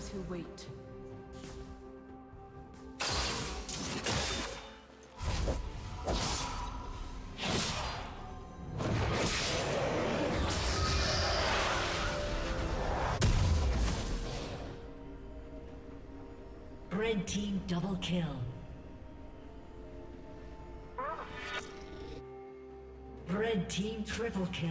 those who wait. Red team double kill. Red team triple kill.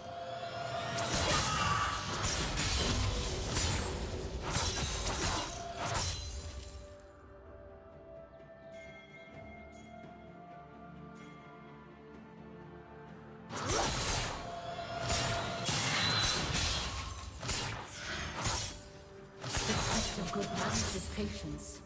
The test of good manners is patience.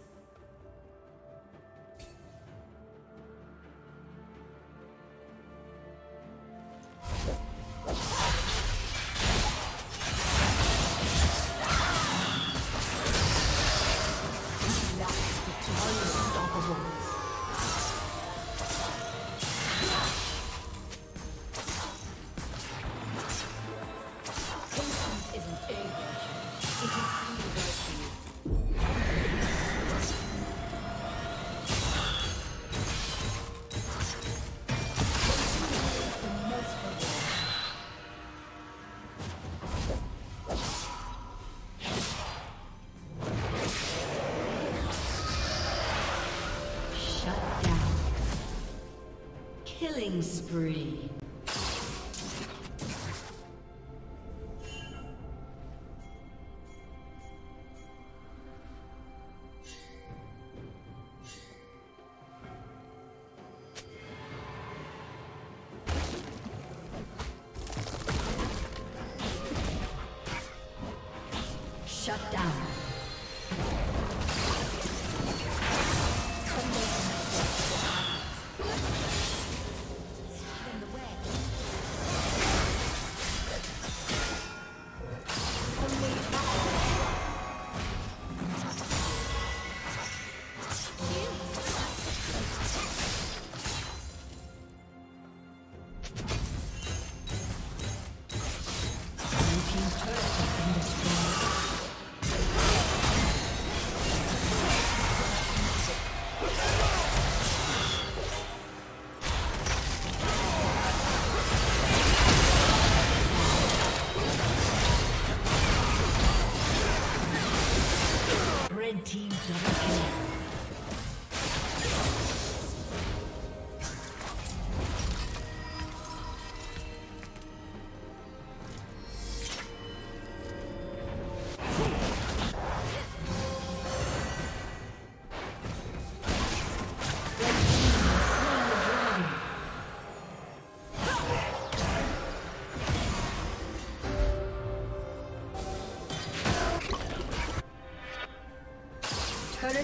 Killing spree. Shut down. Team's turret has been destroyed. Current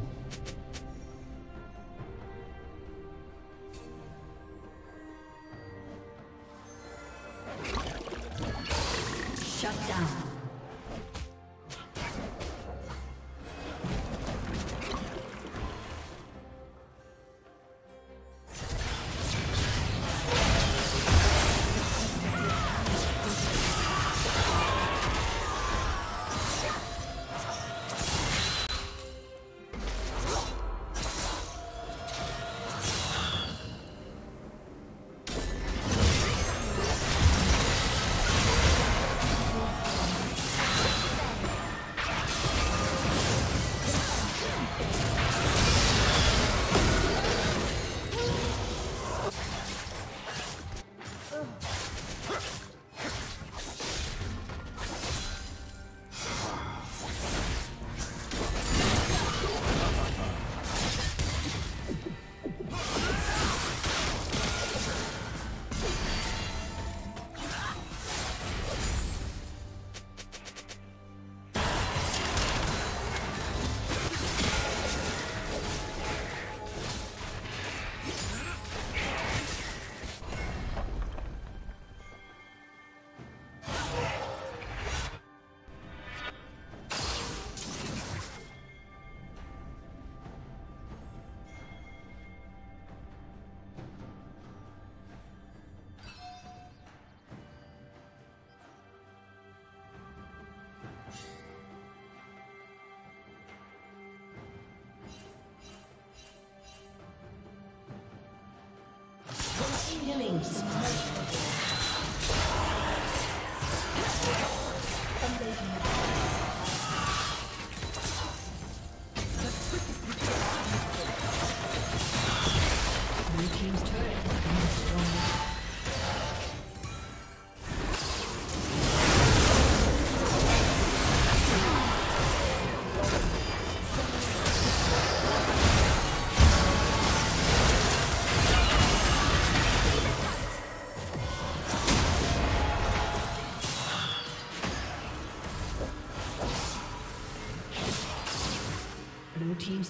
Killing Team's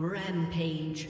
Rampage.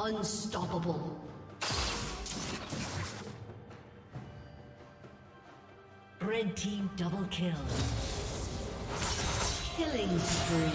Unstoppable. Red team double kill. Killing spree.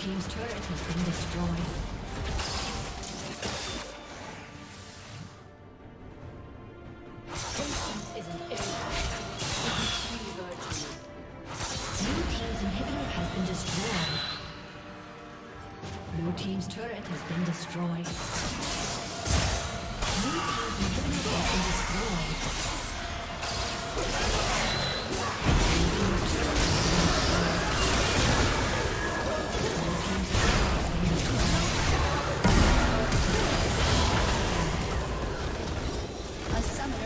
Team's turret has been destroyed. Summit.